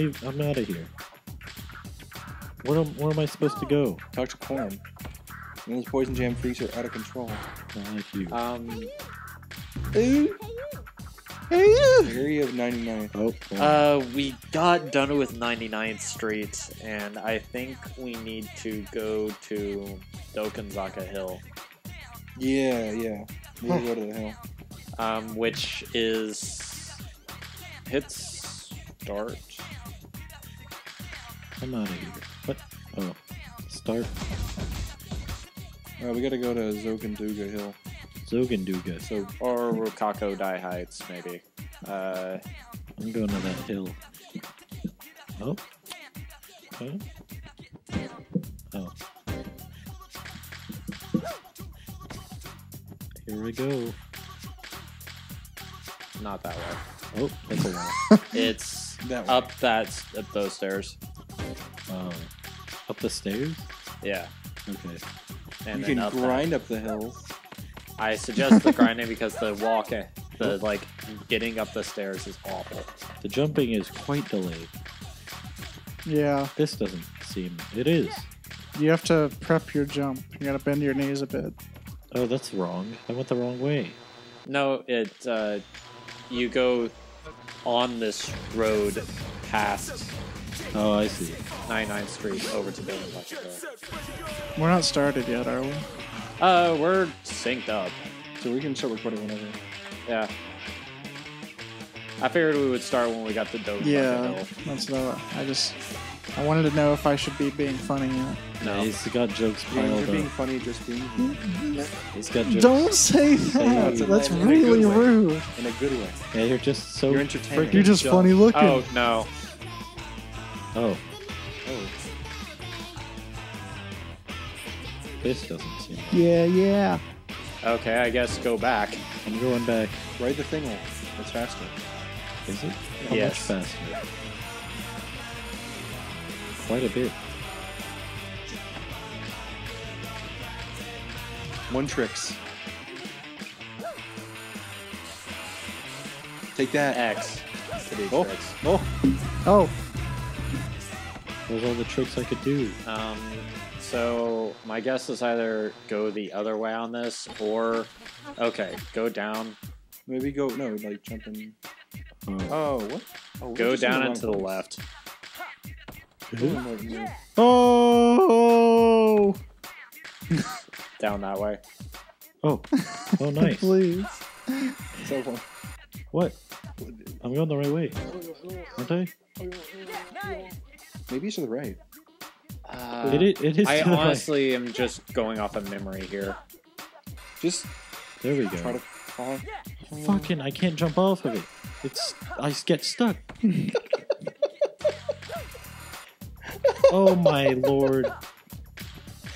leave. I'm out of here. Where am I supposed to go? Dr. Corn. Those poison jam freaks are out of control. I like you. Area of 99th. Oh, wow. We got done with 99th Street, and I think we need to go to Dogenzaka Hill. Yeah, yeah. We need to go to the hill. Which is... hit start. I'm out of here. What? Oh. Start. We gotta go to Zoganduga Hill. Zoganduga. So, or Rokakaku Dai Heights, maybe. I'm going to that hill. Oh. Okay. Oh. Here we go. Not that way. Oh, that's a way. It's that way. Up those stairs. Up the stairs? Yeah. Okay. And you can grind up the hill. I suggest the grinding because the walking, like getting up the stairs is awful. The jumping is quite delayed. Yeah. This doesn't seem. It is. You have to prep your jump. You gotta bend your knees a bit. Oh, that's wrong. I went the wrong way. No, you go on this road past. Oh, I see. 99th Street over to Dogenzaka. We're not started yet, are we? We're synced up. So we can start recording whenever. Yeah. I figured we would start when we got to Dogenzaka Hill. Yeah, that's about it. I wanted to know if I should be being funny yet. No, he's got jokes piled up. You're being funny, just being... He's got jokes. Don't say that! That's really rude. In a good way. Yeah, you're just so... You're entertaining. You're just funny looking. Oh, no. Oh. Oh. This doesn't seem right. Yeah, yeah. Okay, I guess go back. I'm going back. Ride the thing off. It's faster. Is it? How much faster? Quite a bit. One tricks. Take that. X. Oh. Tricks. Oh. Oh. Those are all the tricks I could do. So my guess is either go the other way on this or, okay, go down. Maybe go, no, like jump in. Oh, what? Oh, go down and to the left. Oh! Down that way. Oh, oh nice. Please. So far. What? I'm going the right way, aren't I? Maybe it's to the right. It is. I honestly am just going off of memory here. Just there we go. Try to follow. Fucking! I can't jump off of it. I get stuck. Oh my lord!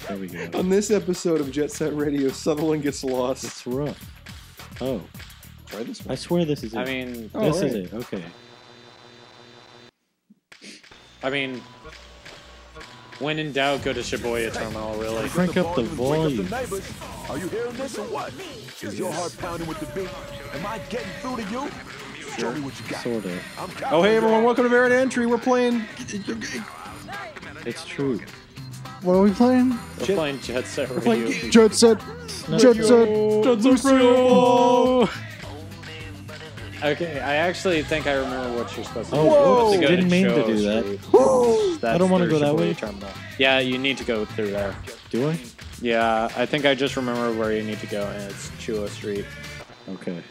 There we go. On this episode of Jet Set Radio, Sutherland gets lost. It's rough. Oh, try this one. I swear this is it. I mean, this is it. Okay. I mean. When in doubt, go to Shibuya Terminal, really. Crank up the volume. Are you hearing this or what? Is your heart pounding with the beat? Am I getting through to you? Show me what you got. Sort of. Oh, hey, everyone. Welcome to Barrier to Entry. We're playing... It's true. What are we playing? We're playing Jet Set Radio. Jet Set. Jet Set. Jet Set Radio. Okay, I actually think I remember what you're supposed to do. Oh, I didn't mean to do that. I don't want to go that way. Yeah, you need to go through there. Do I? Yeah, I think I just remember where you need to go, and it's Chuo Street. Okay.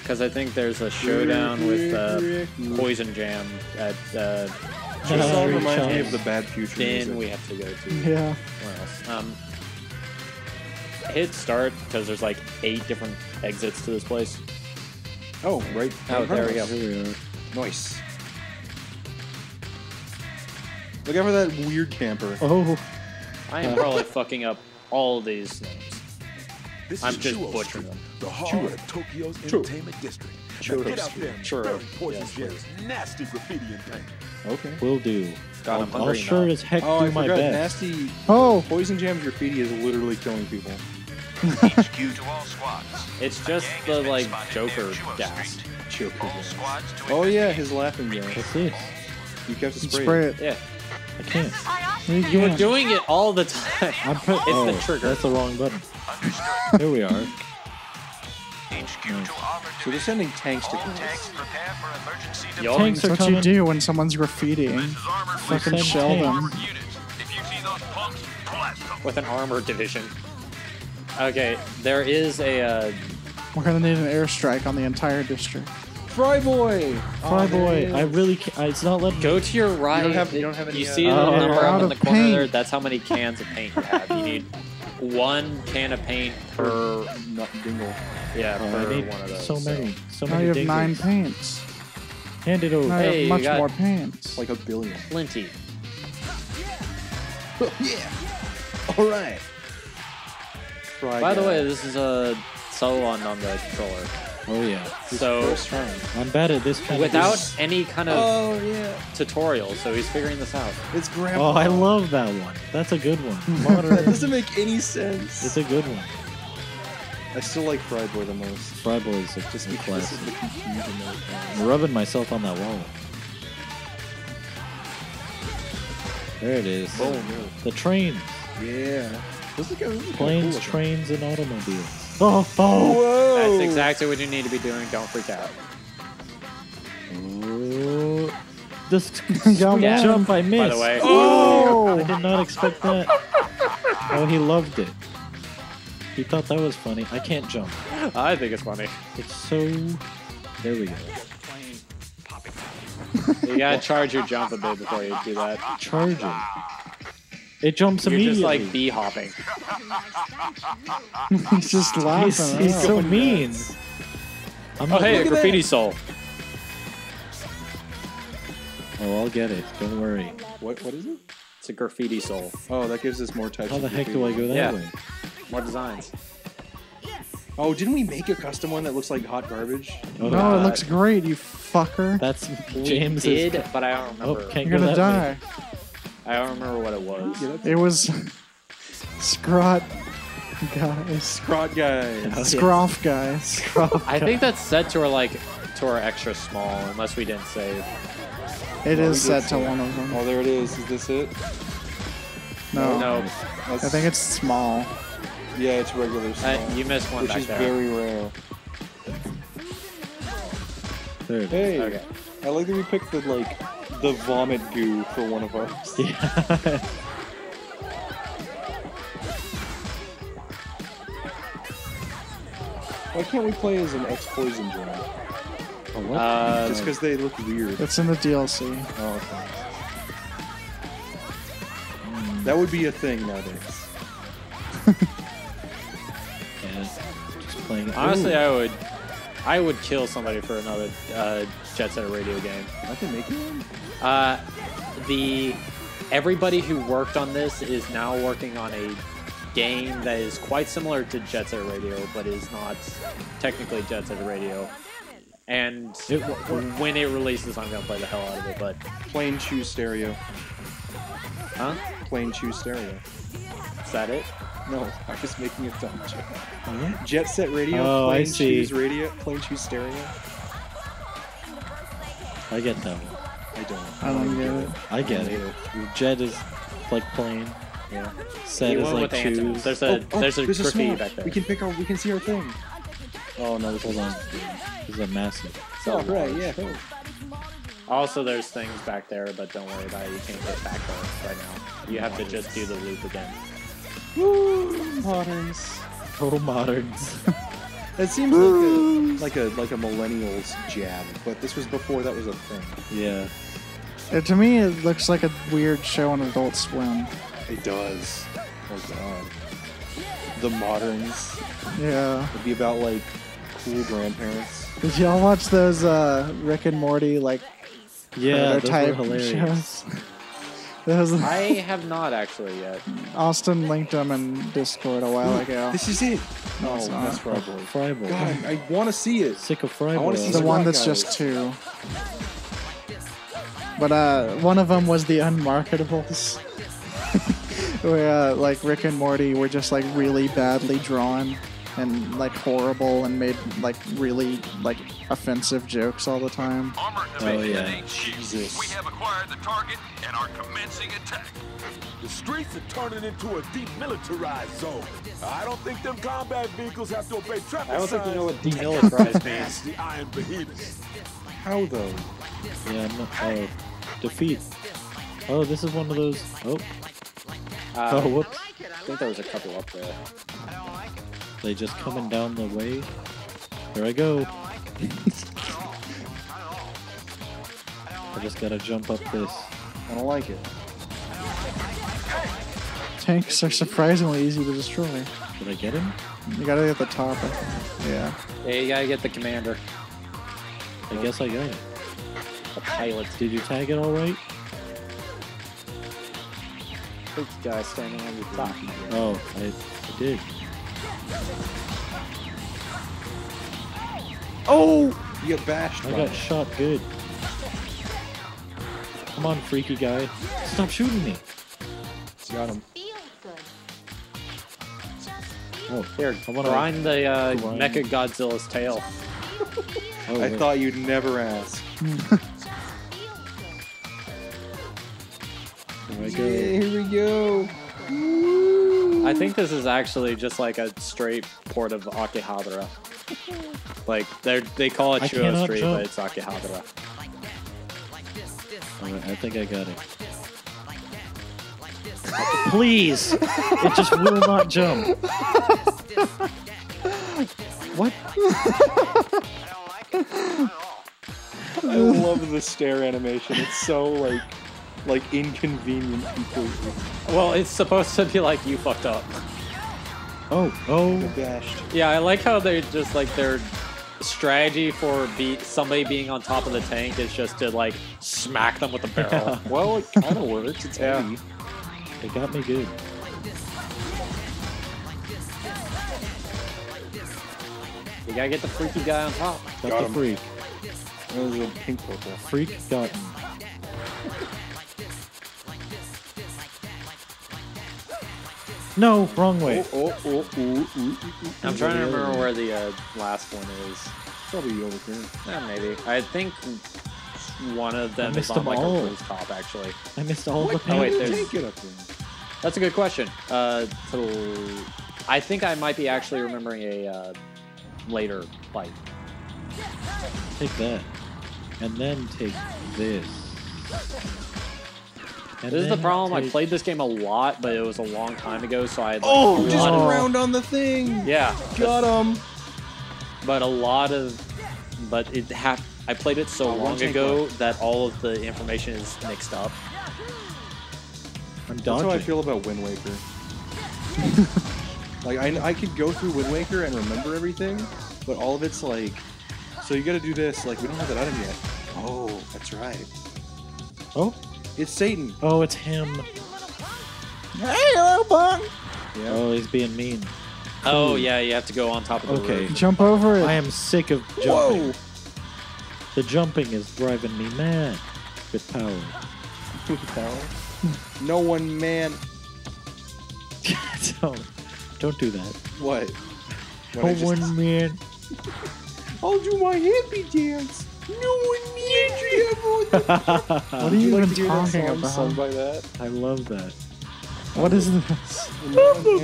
Because I think there's a showdown with Poison Jam at Chuo Street. Reminds me of the Bad Future music. Then we have to go to where else? Hit start, because there's like 8 different exits to this place. Oh, right. Oh, there we go. Here we are. Nice. Look out for that weird camper. Oh. I am probably fucking up all these names. This I'm just Chuo butchering them. The heart of Tokyo's entertainment district. Get out there and burn Poison Jam's nasty graffiti and paint. Okay. Will do. God, I'll sure as heck do my best. Nasty Poison Jam graffiti is literally killing people. HQ to all squads. It's just the like Joker gas. Joker. Oh yeah, his laughing gas. What's this? You have to spray it. Yeah. I can't. You were doing it all the time. It's the trigger. That's the wrong button. Here we are. So they're sending tanks to tanks. Tanks are what you do when someone's graffitiing. Fucking shell them. With an armor division. Okay, there is a... We're gonna need an airstrike on the entire district. Fryboy! I really can't. It's not letting me. Go to your right. You don't have any, you see the number up in the corner? That's how many cans of paint you have. You need one can of paint per dingle. Yeah, per one of those. So many. So now many. Now you have dingles. 9 paints. Hand it over. Now you have much more paints. Like 1 billion. Plenty. Yeah. All right. By the way, this is a Solon on the controller. Oh yeah. So I'm bad at this kind without of any kind of tutorial, so he's figuring this out. It's grandpa. Oh, I love that one. That's a good one. Modern. That doesn't make any sense. It's a good one. I still like Fryboy the most. Fryboy is just a classic. I'm rubbing myself on that wall. There it is. Oh no. The train. Yeah. Planes, cool trains, and automobiles. Oh! Whoa. That's exactly what you need to be doing. Don't freak out. Oh. Just jump! I missed. By the way. Oh! I did not expect that. Oh, he loved it. He thought that was funny. I can't jump. I think it's funny. It's so. There we go. You gotta charge your jump a bit before you do that. Charge it. It jumps immediately. You're just like bee hopping. He's just laughing. He's so mean. I'm hey, a graffiti soul. Oh, I'll get it. Don't worry. What is it? It's a graffiti soul. Oh, that gives us more types. How the heck do I go that way? More designs. Oh, didn't we make a custom one that looks like hot garbage? Oh, no, it looks great, you fucker. That's James. Did, but I don't remember. Oh, you're gonna die. I don't remember what it was. It was Scrot guy. Scrot guy. Scroff guy. Scroff guy. I think that's set to our extra small, unless we didn't save. It is set to one of them. Oh, there it is. Is this it? No. No. I think it's small. Yeah, it's regular small. You missed one back there. Which is very rare. There it is. Hey. Okay. I like that we picked the the vomit goo for one of us. Yeah. Why can't we play as an ex-Poison Jam? Oh, what? Just because they look weird. That's in the DLC. Oh, okay. That would be a thing nowadays. Yeah. Just playing. Honestly, ooh. I would kill somebody for another Jet Set Radio game. I can make it one. Everybody who worked on this is now working on a game that is quite similar to Jet Set Radio, but is not technically Jet Set Radio. And when it releases, I'm gonna play the hell out of it. But plain shoe stereo. Huh? Plain shoe stereo. Is that it? No, I'm just making a dumb joke. Huh? Jet Set Radio, oh, plain shoes radio, plain shoes stereo. I get that one. I don't get it. I get it. Jet is like plain. Yeah. Set is like shoes. There's a graffiti back there. We can see our thing. Oh no! Hold on. This is a massive. Oh right, yeah. Cool. Also, there's things back there, but don't worry about it. You can't get back there right now. You have to just do the loop again. Woo! Moderns. Oh, moderns. That seems like a millennials jab, but this was before that was a thing. Yeah. To me, it looks like a weird show on Adult Swim. It does. Oh god. The moderns. Yeah. It'd be about like cool grandparents. Did y'all watch those Rick and Morty type shows? I have not actually yet. Austin linked them in Discord a while ago. This is it. No, it's not. That's Fryboy. Fryboy. God, I want to see it. Sick of Fryboy. I want to see the one that's just two. But one of them was the unmarketables, where Rick and Morty were just really badly drawn, and like horrible and made like really like offensive jokes all the time. Oh yeah, Jesus. We have acquired the target and are commencing attack. The streets are turning into a demilitarized zone. I don't think them combat vehicles have to obey traffic. I don't think you know what demilitarized means. The iron behemoths. How though? Yeah, no, defeat. Oh, this is one of those. Oh. Oh, whoops. I think there was a couple up there. They just coming down the way. Here I go. I just gotta jump up this. I don't like it. Tanks are surprisingly easy to destroy. Did I get him? You gotta get the top. Yeah. Yeah, you gotta get the commander. I guess I got it. The pilot. Did you tag it all right? Big guy standing on the top. Oh, I did. Oh! You bashed. I got shot good. Come on, freaky guy. Stop shooting me. Got him. Oh, here. I want to grind the Mecha Godzilla's tail. Oh, I thought you'd never ask. Here we go. Woo. I think this is actually just like a straight port of Akihabara. Like they call it Chuo Street, but it's Akihabara. Alright, I think I got it. Please! It just will not jump. What? I love the stare animation. It's so like inconvenient completely. Well, it's supposed to be like you fucked up. Oh, bashed. Yeah, I like how they just like their strategy for somebody being on top of the tank is just to like smack them with a barrel. Yeah. Well, it kind of works. It's heavy. It got me good. You gotta get the freaky guy on top. Got the freak. That was a pink purple. Freak got him. No, wrong way. I'm trying to remember where the last one is. Probably over here. Yeah, maybe. I think one of them is on like a rooftop, actually. I missed all the tank. That's a good question. I think I might be actually remembering a later fight. Take that. And then take this. And this is the problem. I played this game a lot, but it was a long time ago, so I had like just around on the thing. Yeah, got him. But I played it so long ago that all of the information is mixed up. I'm dodging. That's how I feel about Wind Waker. Like I could go through Wind Waker and remember everything, but all of it's like, so you got to do this. Like we don't have that item yet. Oh, that's right. Oh. It's Satan. Oh, it's him. Hey, little punk. Yeah. Oh, he's being mean. Oh, yeah, you have to go on top of the roof. Jump over it. I am sick of jumping. Whoa. The jumping is driving me mad. With power. With power? No one, man. Don't do that. What? No one, man. I'll do my happy dance. No one needs you. What are you even talking about? By that? I love that. What is this? Bubba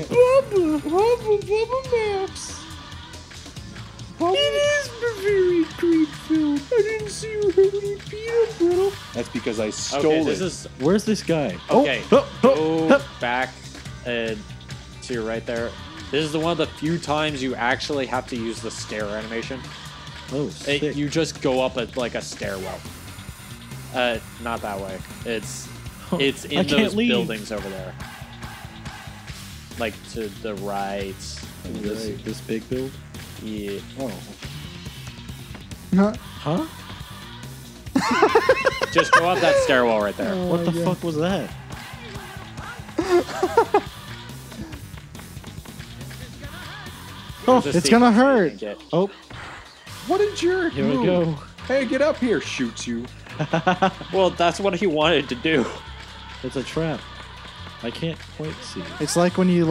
Maps. It is very creep-filled. I didn't see you hurting peanut brittle. That's because I stole it. Where's this guy? Okay, go back to your right there. This is one of the few times you actually have to use the stare animation. Oh, you just go up like a stairwell. Not that way. It's in those buildings over there. Like to the right. This big build? Yeah. Oh. Huh? Just go up that stairwell right there. Oh, what the fuck was that? Oh, it's gonna hurt. Oh. What a jerk! Here we go. Hey, get up here! Shoots you. Well, that's what he wanted to do. It's a trap. I can't quite see it. It's like when you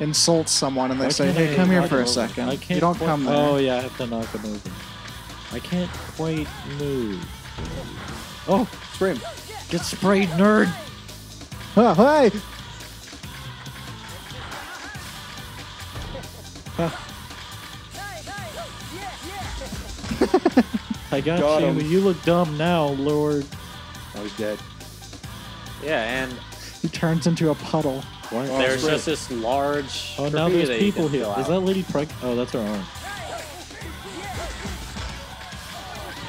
insults someone and they say, hey, come here for a second. You don't come there. Oh, yeah, I have to knock them over. I can't quite move. Oh, spray him. Get sprayed, nerd! Oh, hey! I got you. Him. You look dumb now, Lord. Oh, he's dead. Yeah, and he turns into a puddle. What? Oh, there's just this large. Oh, now there's people here. Is that lady pregnant? Oh, that's her arm.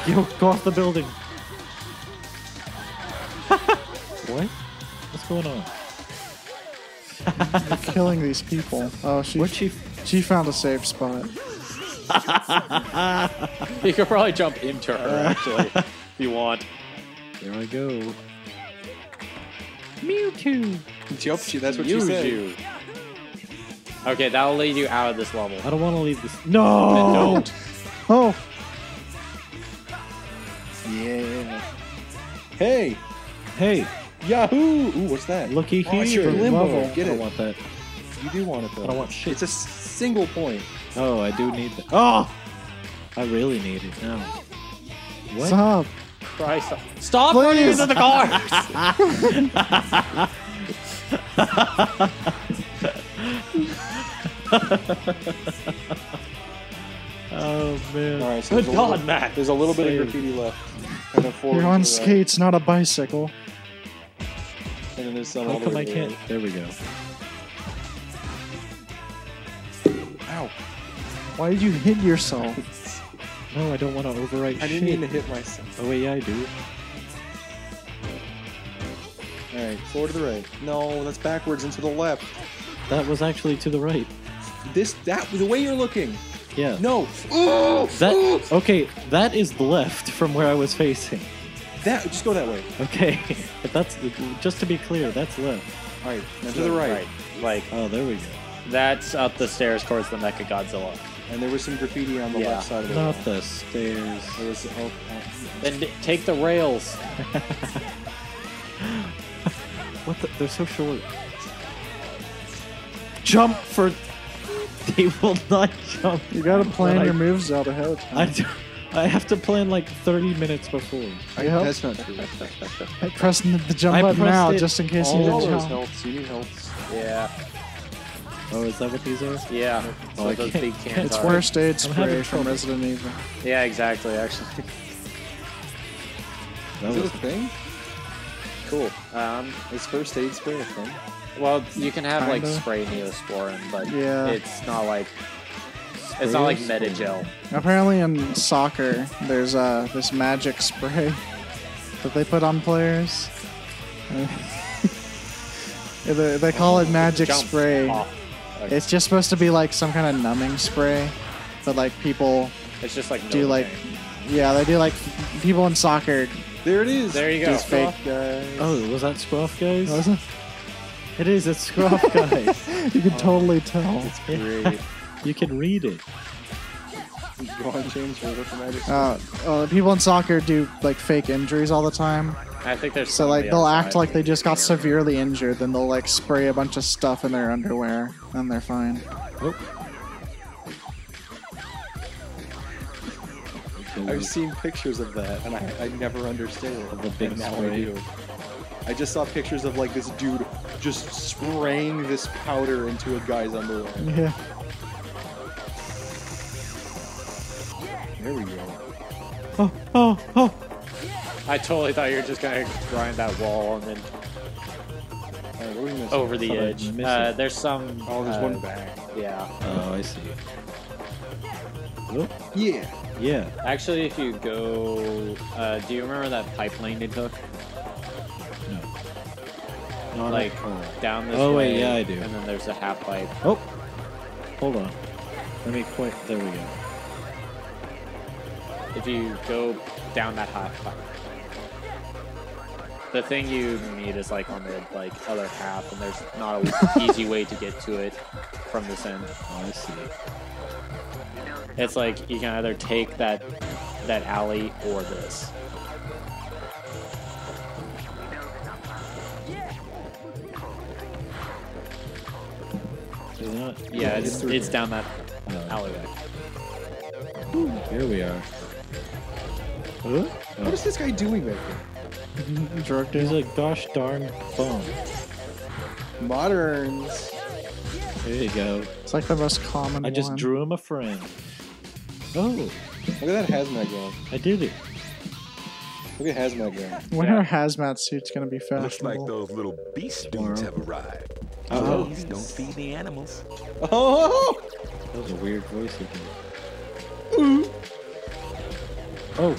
Yo, go off the building. What? What's going on? They're killing these people. Oh, she found a safe spot. You could probably jump into her, actually, if you want. There I go. Mewtwo! Jump you, that's what you said. You. Okay, that'll lead you out of this level. I don't want to leave this. No! Don't. Oh! Yeah. Hey! Hey! Yahoo! Ooh, what's that? Looky here. Oh, it's your limbo. Get it. I don't want that. You do want it, though. I don't want shit. It's a single point. Oh, I do need that. Oh! I really need it now. What? Stop! Christ. Stop running into the cars! Oh, man. All right, so good God, Matt! There's a little bit of graffiti left. And you're on skates, not a bicycle. And then there's some how come I can't? There we go. Ow. Why did you hit yourself? No, I don't want to overwrite shit. I didn't mean to hit myself. Oh, wait, yeah, I do. Alright, forward to the right. No, that's backwards and to the left. That was actually to the right. The way you're looking. Yeah. No. Ooh! That, ooh! Okay, that is left from where I was facing. That, just go that way. Okay, but that's, just to be clear, that's left. Alright, now to the right. Like, oh, there we go. That's up the stairs towards the Mecha Godzilla. And there was some graffiti on the left side of the wall. Not the stairs. There was then take the rails. What the? They're so short. Jump for... They will not jump. You gotta plan your moves out ahead of time. I have to plan like 30 minutes before. That's not true. I'm pressing the jump button now just in case you didn't jump. You need health. Yeah. Oh, is that what these are? Yeah. Oh, so those big cans it's worst aid spray from Resident Evil. Yeah, exactly, actually. That was a thing? Cool. Is first aid spray a thing? Well, you can have like spray Neosporin, but it's not like Metagel. Apparently in soccer, there's this magic spray that they put on players. They call it magic spray. Like, it's just supposed to be like some kind of numbing spray, but like people it's just like do like game. Yeah, they do like people in soccer. There it is. There you go. These fake guys. Oh, was that Scruff guys? Was it? It is. It's Scruff guys. You can totally tell. It's great. You can read it. Go on, James, for the magic spray. People in soccer do like fake injuries all the time. I think there's so like they'll act like they just got severely injured, then they'll like spray a bunch of stuff in their underwear, and they're fine. Oop. I've seen pictures of that, and I never understood it. The big spray. I just saw pictures of like this dude just spraying this powder into a guy's underwear. Yeah. There we go. Oh! Oh! Oh! I totally thought you were just gonna grind that wall and then over the edge. There's some. Oh, there's one back. Yeah. Oh, I see. Nope. Yeah. Yeah. Actually, if you go, do you remember that pipe lane they took? No. Not like down this. Oh wait, yeah, I do. And then there's a half pipe. Oh. Hold on. Let me quit. There we go. If you go down that half pipe. The thing you need is like on the like other half, and there's not an easy way to get to it from this end. Oh, I see. It's like you can either take that alley or this. not? Yeah, it's down that alleyway. Ooh, here we are. Huh? Oh. What is this guy doing right there? There's a gosh darn phone. Moderns. There you go. It's like the most common one. I just drew him a friend. Oh. Look at that hazmat guy. I did it. Look at hazmat guy. When are hazmat suits going to be fashionable? Looks like those little beast dudes have arrived. Oh. Please don't feed the animals. Oh! That was a weird voice again. Oh,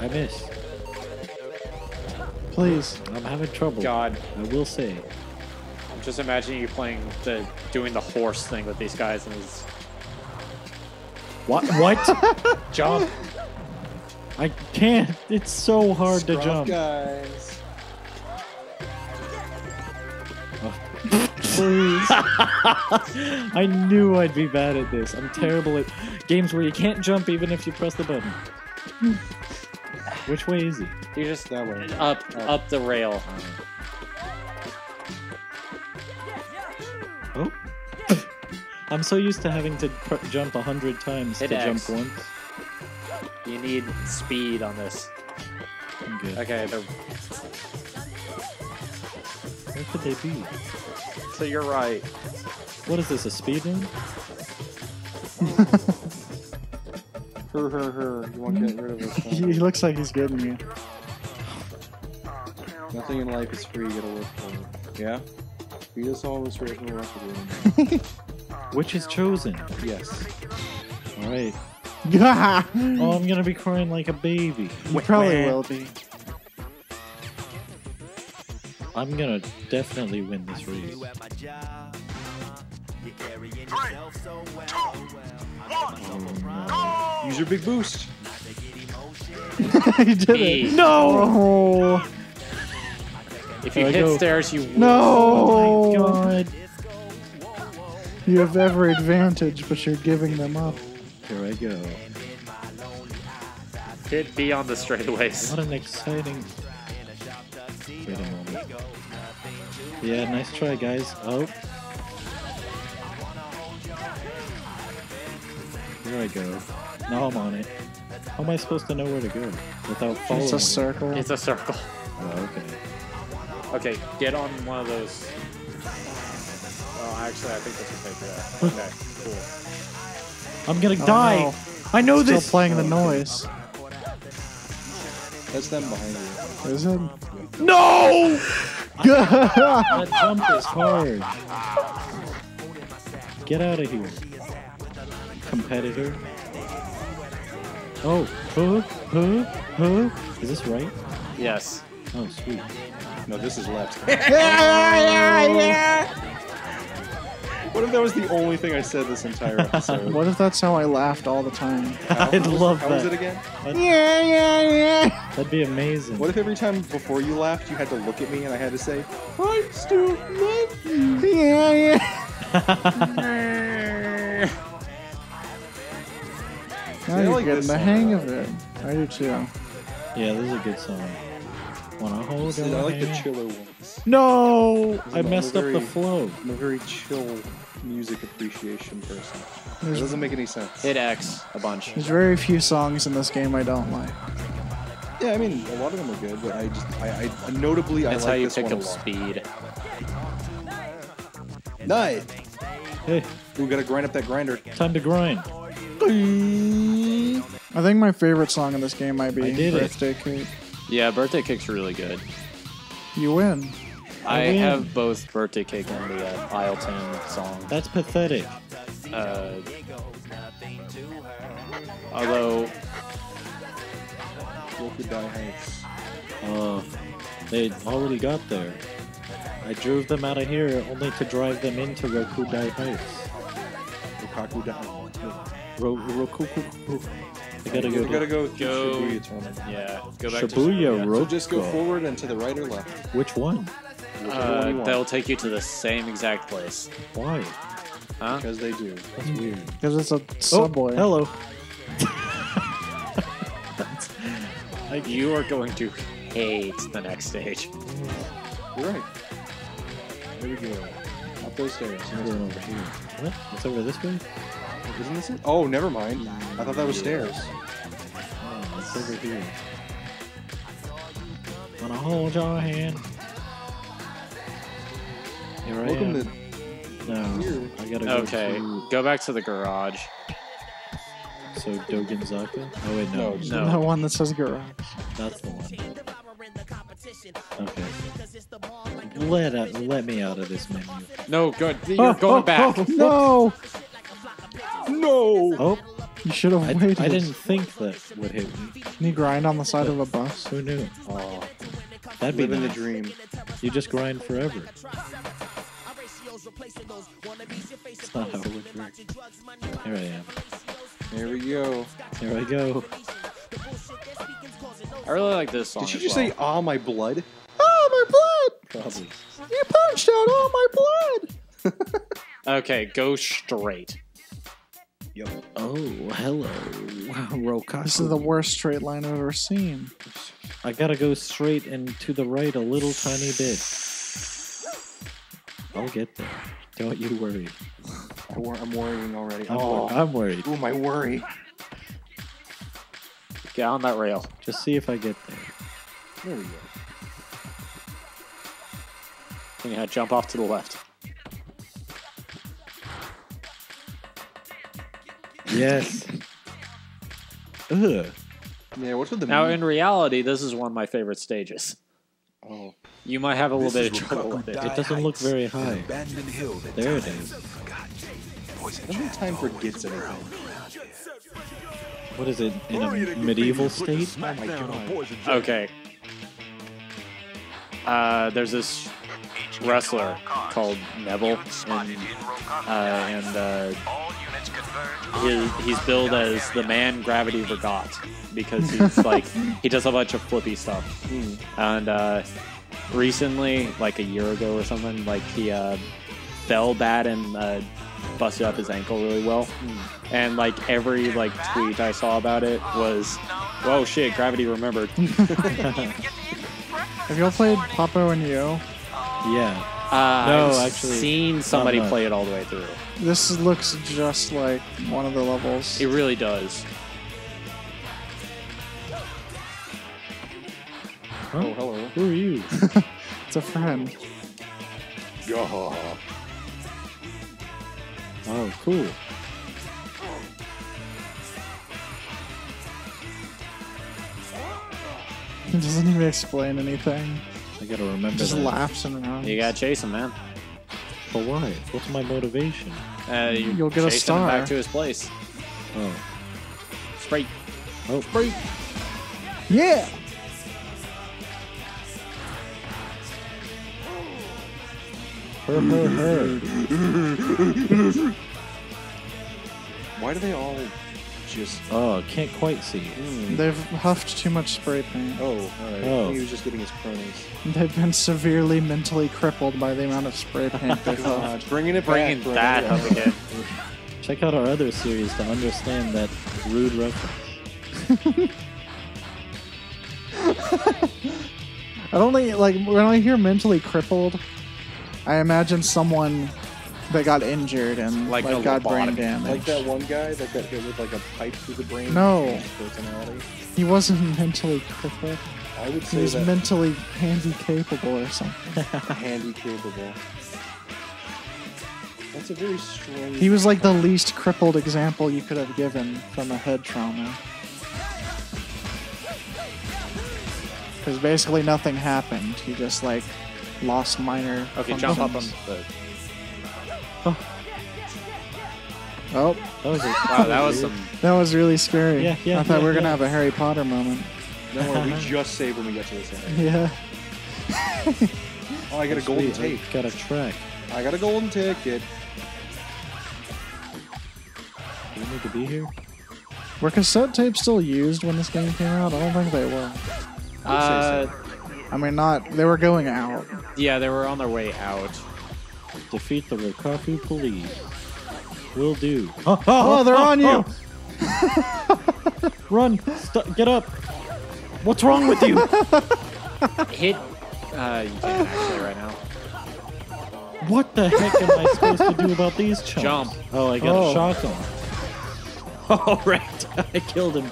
I missed. Please, I'm having trouble. God, I will say. I'm just imagining you playing the doing the horse thing with these guys, and he's what? Jump! I can't. It's so hard to jump. Guys. Oh. Please. I knew I'd be bad at this. I'm terrible at games where you can't jump even if you press the button. Which way is it? You're just that way. Up the rail. Oh. I'm so used to having to jump 100 times to jump once. You need speed on this. I'm good. Okay. Where could they be? So you're right. What is this, a speed run? You won't get rid of this phone. He looks like he's getting you. Nothing in life is free, you gotta work for it. Yeah? We just always work for it. Which is chosen? Yes. Alright. Oh, I'm gonna be crying like a baby. You probably will be. I'm gonna definitely win this race. 3, 2, 1, go! Use your big boost. He did it. No! If you hit stairs, you win. No! Oh my God. You have every advantage, but you're giving them up. Here I go. Could be on the straightaways. What an exciting... Wait a moment. Yeah, nice try, guys. Oh. There I go. Now I'm on it. How am I supposed to know where to go without following? It's a circle. It's a circle. Oh, okay. Okay, get on one of those. Oh, actually, I think this will take that. Okay, cool. I'm gonna die. No. I know this. Still playing the noise. That's them behind you. Is it? No! That jump is hard. Get out of here. Competitor. Oh, Is this right? Yes. Oh, sweet. No, this is left. What if that was the only thing I said this entire episode? What if that's how I laughed all the time? I'd love that. How was it again? That'd be amazing. What if every time before you laughed, you had to look at me and I had to say, I still love you. Now you're getting the hang of it. I do too. Yeah, this is a good song. Wanna hold it? I like the chiller ones. No! I messed up the flow. I'm a very chill music appreciation person. It doesn't make any sense. Hit X a bunch. There's very few songs in this game I don't like. Yeah, I mean, a lot of them are good, but I just, I notably, I like this one a lot. That's how you pick up speed. Nice! Hey. We gotta grind up that grinder. Time to grind. I think my favorite song in this game might be Birthday Cake. Yeah, Birthday Cake's really good. You win. I have both Birthday Cake and the Isle 10 song. That's pathetic. Although... Rokakaku Dai Heights. Oh, they already got there. I drove them out of here only to drive them into Rokakaku Dai Heights. Rokakaku Dai Heights. I gotta go Shibuya Terminal. Yeah, go back to Shibuya. So just go forward and to the right or left. Which one? Which one they'll take you to the same exact place. Why? Huh? Because they do. That's weird. Because it's a subway. Oh, hello. You are going to hate the next stage. You're right. There we go. Up up those stairs. There's one over here. What? What's over this way? Isn't this it? Oh, never mind. I thought that was stairs. Oh, that's over here. Gonna hold your hand. Here I am. No, I gotta go through. Go back to the garage. So, Dogenzaka? Oh, wait, no. No. The one that says garage. That's the one. Okay. Let me out of this menu. No, you're going back. Oh, no! No! Oh, you should have waited. I didn't think that would hit me. Can you grind on the side of a bus? Who knew? Oh, that'd be the dream. You just grind forever. It's not how it would work. Here I am. Here we go. Here I go. I really like this song. Did you just say, "Ah, my blood"? Ah, my blood! Probably. You punched out all my blood! Okay, go straight. Yo. Oh, hello. Wow, Rokakaku. This is the worst straight line I've ever seen. I gotta go straight and to the right a little tiny bit. I'll get there. Don't you worry. I'm worrying already. I'm worried. Oh, my worry. Get on that rail. Just see if I get there. There we go. And you had to jump off to the left. Yes. Ugh. Yeah. What's with the now? Meat? In reality, this is one of my favorite stages. Oh. You might have a little bit of trouble with it. It doesn't look very high. There it is. Nobody time forgets anything. What is it in a medieval state? Oh my God. Okay. There's this wrestler called Neville, and he's billed as the man gravity forgot because he's like he does a bunch of flippy stuff. And recently, like a year ago or something, like he fell bad and busted up his ankle really well. And like every like tweet I saw about it was, "Whoa, shit, gravity remembered." Have y'all played Popo and Yo? Yeah. I've seen somebody play it all the way through. This looks just like one of the levels. It really does. Huh? Oh, hello. Who are you? It's a friend. Oh, cool. It doesn't even explain anything. I gotta remember. Just lapsing around. You gotta chase him, man. But why? What's my motivation? You'll get a star. Him back to his place. Oh. Sprite. Oh. Sprite. Yeah. Her. Why do they all just... Oh, can't quite see. They've huffed too much spray paint. Oh, alright. Oh. He was just getting his cronies. They've been severely mentally crippled by the amount of spray paint they've huffed. Bringing that up again. Check out our other series to understand that rude reference. I don't think, like, when I hear mentally crippled, I imagine someone that got injured and like got brain damage. Like that one guy that got hit with like a pipe through the brain. No, he wasn't mentally crippled. I would say he was mentally handy-capable or something. Handy-capable. That's a very strong. He was like the least crippled example you could have given from a head trauma. Because basically nothing happened. He just like lost minor. Okay, jump up on the. Oh, that was that was really scary. Yeah, I thought we were gonna have a Harry Potter moment. Don't worry, we just save when we get to this end. Yeah. Oh, I got a golden ticket. Got a track. I got a golden ticket. Do we need to be here? Were cassette tapes still used when this game came out? I don't think they were. I mean, not. They were going out. Yeah, they were on their way out. Defeat the Rokakaku police. Will do. Oh, they're on you! Oh. Run! Get up! What's wrong with you? Hit. You can't actually right now. What the heck am I supposed to do about these chumps? Jump. Oh, I gotta shock them. All right, I killed him.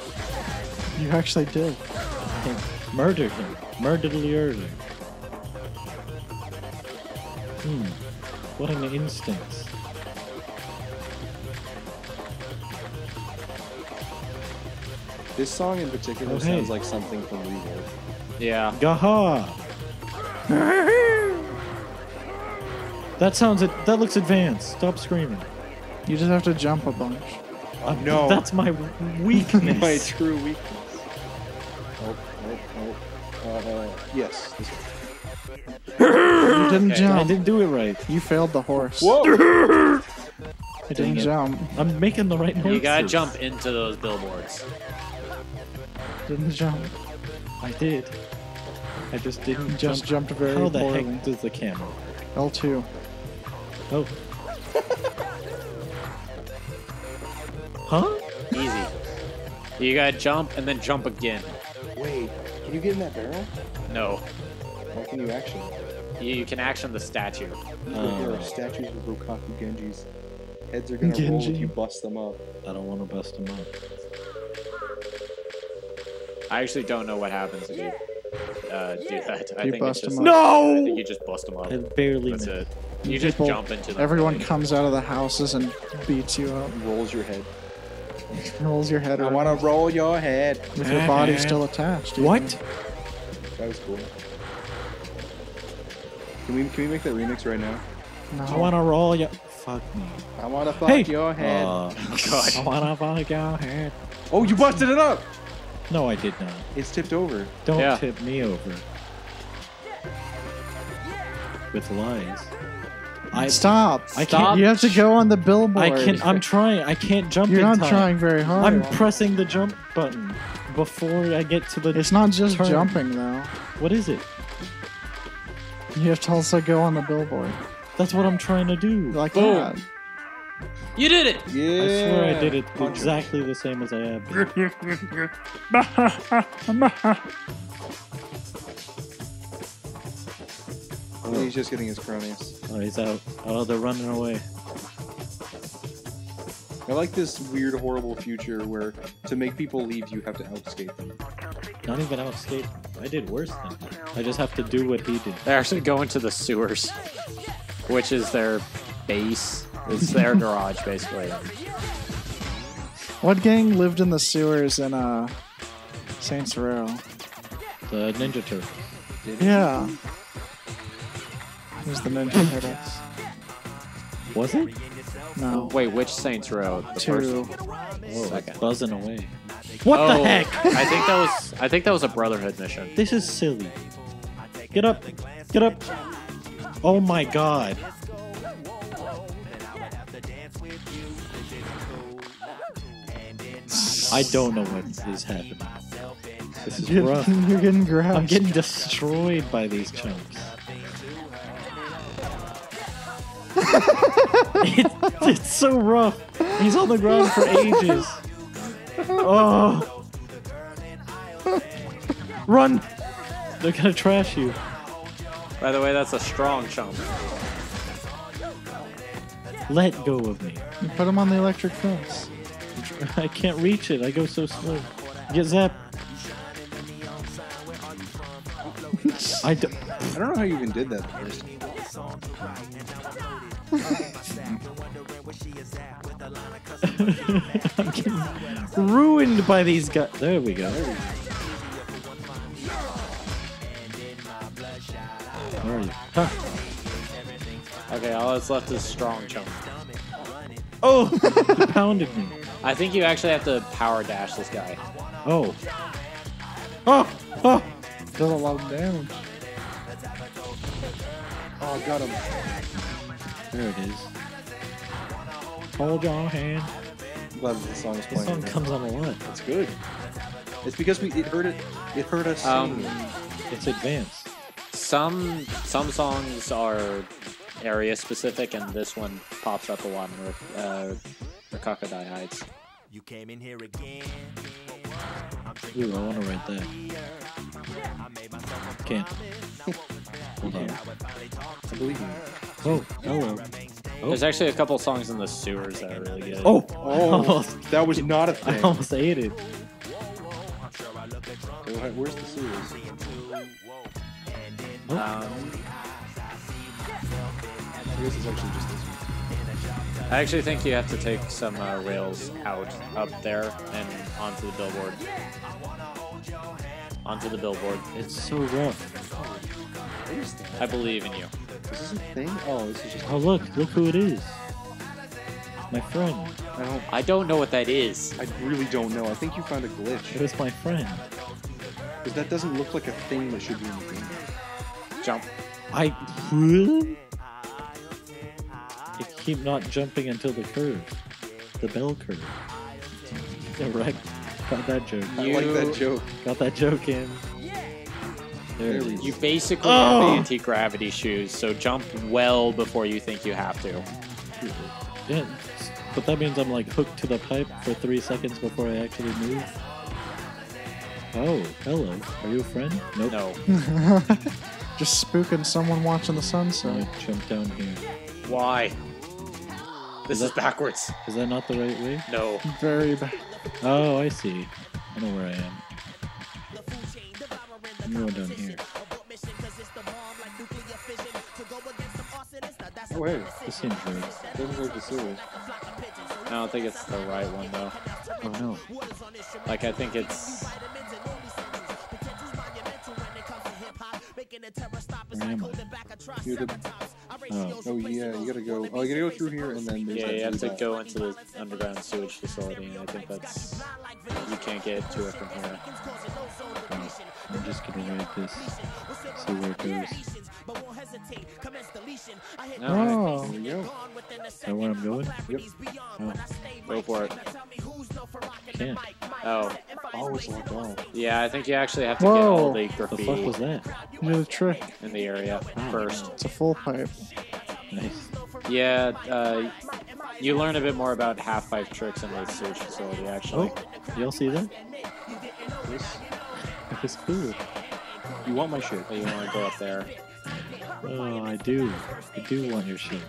You actually did. I murdered him. Murdered him. What an instance. This song in particular sounds like something from Reworld. Yeah. Gaha! That sounds that looks advanced. Stop screaming. You just have to jump a bunch. No. That's my weakness. My true weakness. Yes. You didn't jump. I didn't do it right. You failed the horse. Whoa! I didn't jump. I'm making the right noises. You gotta jump into those billboards. Didn't jump. I did. I just didn't jump. Just jumped very poorly. How the heck does the camera work? L2. Oh. Huh? Easy. You gotta jump and then jump again. Wait, can you get in that barrel? No. How can you action? You can action the statue. There are statues of Rokaku Genji's. Heads are gonna roll if you bust them up. I don't want to bust them up. I actually don't know what happens if you do that. I think it's just no. I think you just bust them up. I barely. That's it. You just jump into them. Everyone comes out of the houses and beats you up. Rolls your head. Rolls your head. I want to roll your head with your body still attached. What? That was cool. Can we make that remix right now? No. I want to roll your. Fuck me. I want to fuck your head. God. I want to fuck your head. Oh, you busted it up! No, I did not. It's tipped over. Don't tip me over. With lies. Stop! I can't. You have to go on the billboard. I'm trying. I can't jump in time. You're not trying very hard. I'm pressing the jump button before I get to the. It's not just jumping though. What is it? You have to also go on the billboard. That's what I'm trying to do. Like that. You did it! Yeah. I swear I did it exactly the same as I have been. Oh, he's just getting his cronies. Oh, he's out. Oh, they're running away. I like this weird, horrible future where to make people leave, you have to outskate them. Not even outskate. I did worse than that. I just have to do what he did. They actually go into the sewers. Which is their base. It's their garage, basically. What gang lived in the sewers in Saints Row? The Ninja Turtles. Yeah. It was the Ninja Turtles. Was it? No. Wait, which Saints Row? The Two. Second. Buzzing away. What the heck? I think that was a Brotherhood mission. This is silly. Get up. Get up. Oh my god. I don't know what is happening. This is rough. You're getting grabbed. I'm getting destroyed by these chumps. It's so rough. He's on the ground for ages. Oh. Run! They're gonna trash you. By the way, that's a strong chump. Let go of me. You put him on the electric fence. I can't reach it. I go so slow. Get zapped. I don't know how you even did that first. I'm getting ruined by these guys. There we go. Where are you? Huh. Okay, all that's left is strong chunk. Oh! He pounded me. I think you actually have to power dash this guy. Oh. Oh! Oh! Does a lot of damage. Oh, I got him. There it is. Hold your hand. I'm glad that the song is playing. This song comes on a lot. It's good. It's because it hurt us. It's advanced. Some songs are area specific, and this one pops up a lot in Rokakaku Dai Heights. You came in here again. Ooh, I want to write that. Can't. Hold on. I believe you. Oh, hello. Oh. There's actually a couple songs in the sewers that are really good. Oh, oh, almost, that was not a thing. I almost ate it. Where's the sewers? Oh. I guess it's actually just this one. I actually think you have to take some rails out up there and onto the billboard. Onto the billboard. It's so rough. I believe in you. Is this a thing? Oh, this is just. Oh, look who it is. My friend. I don't know what that is. I really don't know. I think you found a glitch. It was my friend. Because that doesn't look like a thing that should be in the game. Jump. I really? I keep not jumping until the curve. The bell curve. Yeah, right. Got that joke. I like that joke. Got that joke in. There you basically have anti-gravity shoes, so jump well before you think you have to. Yeah, but that means I'm like hooked to the pipe for 3 seconds before I actually move. Oh, hello. Are you a friend? Nope. No. Just spooking someone watching the sunset. I jump down here. Why? This is backwards. Is that not the right way? No. Very bad. Oh, I see. I know where I am. I'm going down here. Oh, wait. This seems weird. It doesn't look the sewers. I don't think it's the right one, though. Oh, no. Like, I think it's... Where am I? Oh, yeah, you gotta go. Oh, you gotta go through here and then... Yeah, you have to go into the underground sewage facility, and I think that's... You can't get to it from here. I'm just gonna write this, see where it goes. Oh, yo. Is that where I'm going? Yep. Oh. Go for it. Can't. Oh. Oh, it's locked off. Yeah, I think you actually have to get all the graffiti. What the fuck was that? You did a trick. In the area first. It's a full pipe. Nice. Yeah, you learn a bit more about half-pipe tricks in the search facility, actually. Oh, you'll see that? This? It's cool. You want my shit? Or you want to go up there? Oh, I do. I do want your shit.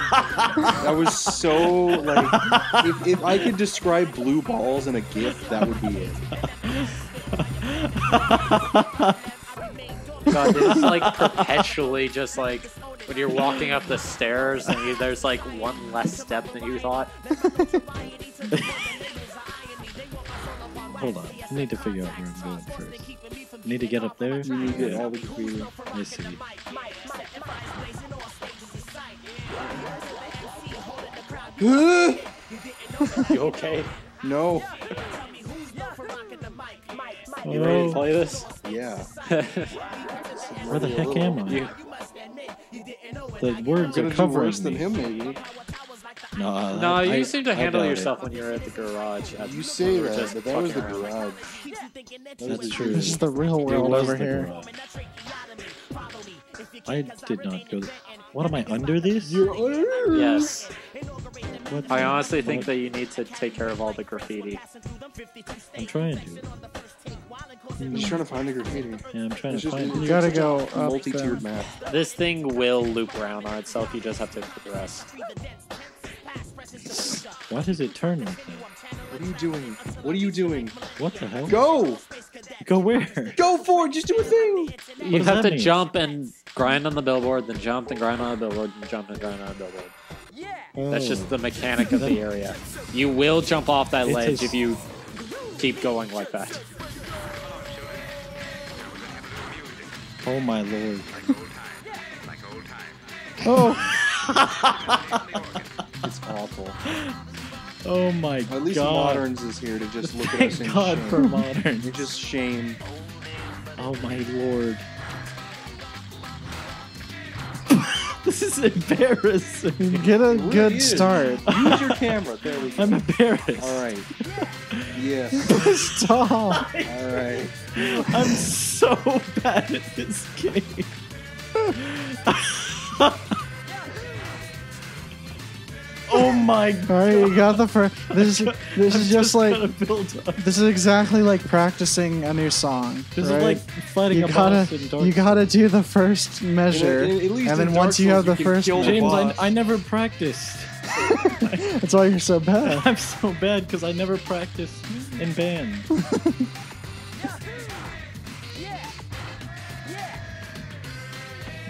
That was so, like, if I could describe blue balls in a GIF, that would be it. God, it's like perpetually just like when you're walking up the stairs and there's like one less step than you thought. Hold on, I need to figure out where I'm going first. I need to get up there. You need to get all the way. I see. You okay? No. You ready to play this? Yeah. Where the heck am I? The words are covering worse than him, maybe. No, you seem to handle yourself when you're at the garage. You say that, but that was the garage. That's true. This is the real world over here. I did not go. What am I under this? You're under. Yes. I honestly think that you need to take care of all the graffiti. I'm trying to. I'm just trying to find the graffiti. Yeah, I'm trying to find it. You gotta go multi-tiered map. This thing will loop around on itself. You just have to progress. Why does it turn like that? What are you doing? What are you doing? What the hell? Go! Go where? Go forward! Just do a thing! You have to jump and grind on the billboard, then jump and grind on the billboard, then jump and grind on the billboard. Oh. That's just the mechanic of the area. You will jump off that ledge if you keep going like that. Oh my lord. Oh! It's awful. Oh my god. At least Moderns is here to just look at us in shame. Thank god for Moderns. You're just shame. Oh my lord. This is embarrassing. Get a good start. Use your camera. There we go. I'm embarrassed. Alright. Yes. Stop. Alright. I'm so bad at this game. Oh my God. All right, you got the first. This is exactly like practicing a new song. This is like fighting a boss in Dark. You gotta do the first measure, and then once you have the first, James, I never practiced. That's why you're so bad. I'm so bad because I never practiced in band.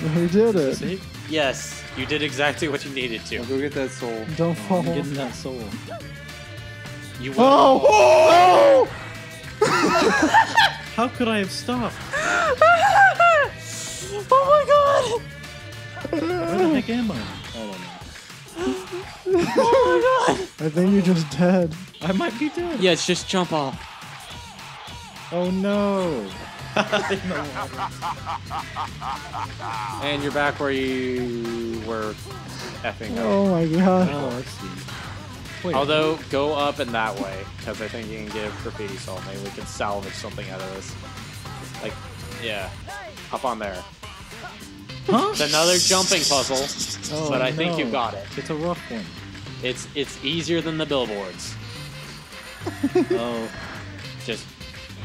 Who did it? See? Yes, you did exactly what you needed to. I'll go get that soul. Don't fall. I'm getting that soul. You will. Oh! Oh! How could I have stopped? Oh my God! Where the heck am I? Hold on. Oh my God! I think you're just dead. I might be dead. Yeah, it's just jump off. Oh no! And you're back where you were effing up. Oh my God. Oh, I see. Wait, although, go up and that way, because I think you can give graffiti salt. Maybe we can salvage something out of this. Like, yeah. Hop on there. Huh? It's another jumping puzzle, oh, but I think you got it. It's a rough one. It's easier than the billboards. Oh. Just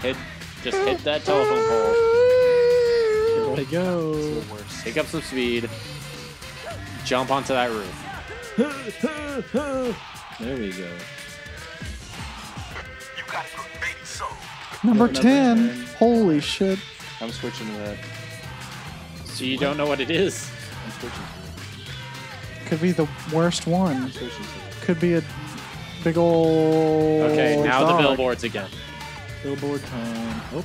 hit that telephone pole. There we go. Pick up some speed. Jump onto that roof. There we go. You got a good baby soul. Number 10. Holy shit. I'm switching to that. So you don't know what it is. I'm switching to it. Could be the worst one. I'm switching to it. Could be a big ol'. Okay, now dog. The billboards again. Billboard time. Oh.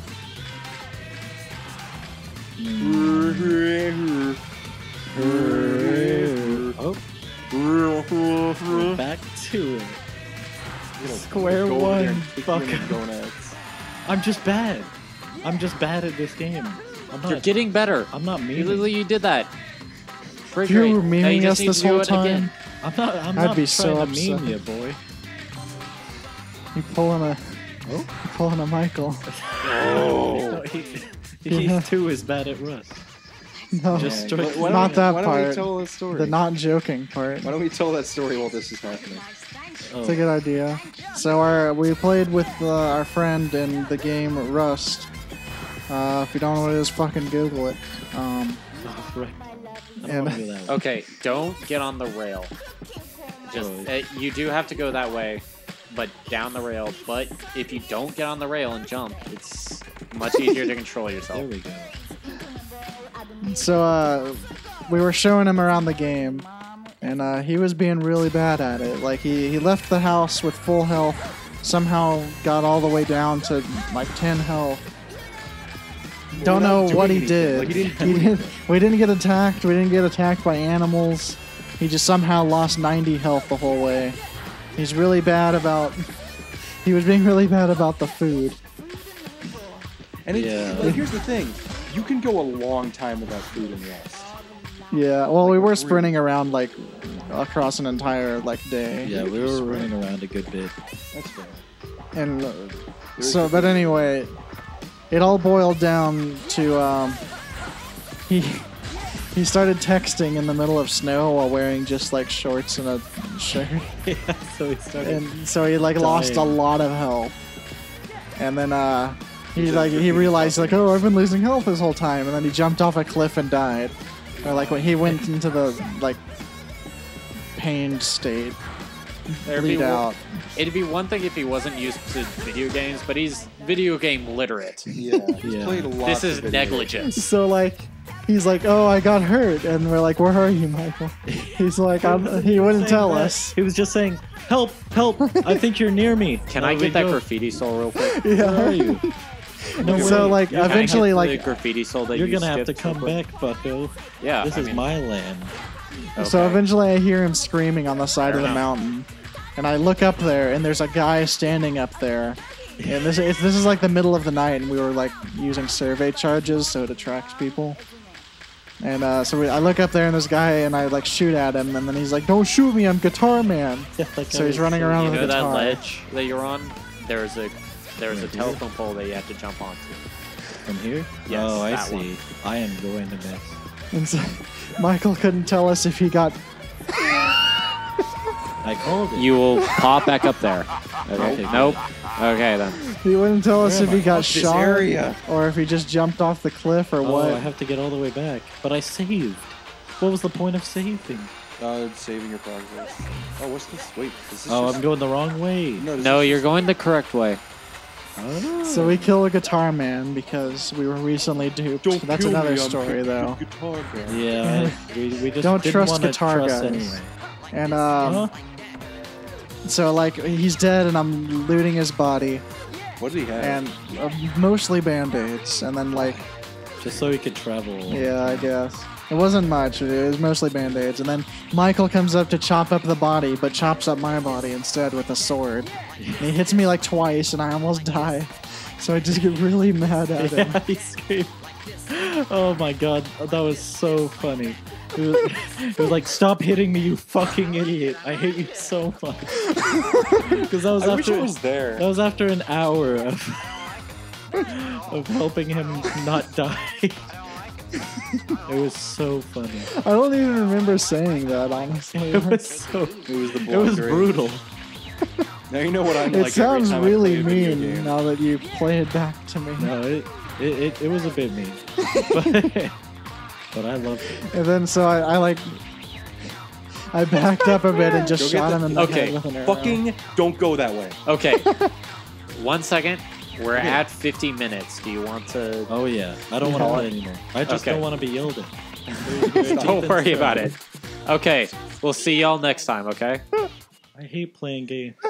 Oh. Back to it. Square one. Fuck. I'm just bad. I'm just bad at this game. You're getting better. I'm not mean. Literally, you did that. You were meaning us this whole time. I'm not trying to mean you, boy. You pulling a. Oh, pulling a Michael. Oh. He's too as bad at Rust. No, just not that part. Why don't we tell that story? The not joking part. Why don't we tell that story while this is happening? Oh. It's a good idea. So we played with our friend in the game Rust. If you don't know what it is, fucking Google it. Okay, don't get on the rail. Just you do have to go that way. But down the rail. But if you don't get on the rail and jump, it's much easier to control yourself. There we go. So we were showing him around the game, and he was being really bad at it. Like he left the house with full health, somehow got all the way down to like 10 health. Don't know what he did. Like we didn't get attacked. We didn't get attacked by animals. He just somehow lost 90 health the whole way. He's really bad about. He was being really bad about the food. And like, here's the thing: you can go a long time without food in Rust. Yeah. Well, we were sprinting around like across an entire day. Yeah, we were running around a good bit. That's fair. And so, but anyway, it all boiled down to he started texting in the middle of snow while wearing just like shorts and a shirt. Yeah, so he started. And so he like lost a lot of health. And then he realized like, oh, I've been losing health this whole time. And then he jumped off a cliff and died. Or like when he went into the like pained state. It'd be one thing if he wasn't used to video games, but he's video game literate. Yeah, he's played a lot. This is negligence. So like. He's like, oh, I got hurt. And we're like, where are you, Michael? He's like, he wouldn't tell us. He was just saying, help, help. I think you're near me. Can I get that graffiti soul real quick? Yeah. Where are you? And so, like, eventually, like, the graffiti soul that you're going to have to come back, bucko. Yeah. This is my land. Okay. So eventually I hear him screaming on the side of the mountain. And I look up there, and there's a guy standing up there. And this is like the middle of the night, and we were, like, using survey charges so it attracts people. And I look up there and this guy, and I like shoot at him, and then he's like, "Don't shoot me, I'm Guitar Man." Yeah, so he's running around with a guitar. You know that ledge that you're on? There's a telephone pole that you have to jump onto. From here? Yes. Oh, I see. One. I am going to miss. And so Michael couldn't tell us if he got I called it. You will pop back up there. Okay. Nope. Okay, then. He wouldn't tell us if he got shot or if he just jumped off the cliff or what. I have to get all the way back. But I saved. What was the point of saving? Saving your progress. Oh, what's this? Wait. Is this I'm going the wrong way. No, you're going the correct way. Oh. So we kill a guitar man because we were recently duped. That's another story, though. Yeah, we just don't trust guitar guys. Anyway. And so like he's dead, and I'm looting his body. What did he have? And mostly band-aids, and then like just so he could travel. Yeah, I guess it wasn't much. It was mostly band-aids, and then Michael comes up to chop up the body, but chops up my body instead with a sword. And he hits me like twice, and I almost die. So I just get really mad at him. Yeah, he screamed. Oh my god, that was so funny. It was like, stop hitting me, you fucking idiot! I hate you so much. Because that was That was after an hour of helping him not die. It was so funny. I don't even remember saying that, honestly. It was brutal. Now you know what I'm like. It sounds really mean now that you play it back to me. No, it was a bit mean. But I loved it. And then so I backed up a bit and just shot him in the head with an arrow. Fucking don't go that way. Okay. 1 second. We're at 50 minutes. Do you want to... Oh, yeah. I don't want to let it anymore. I just don't want to be yelled at. Don't worry about it. Okay. We'll see y'all next time, okay? I hate playing games.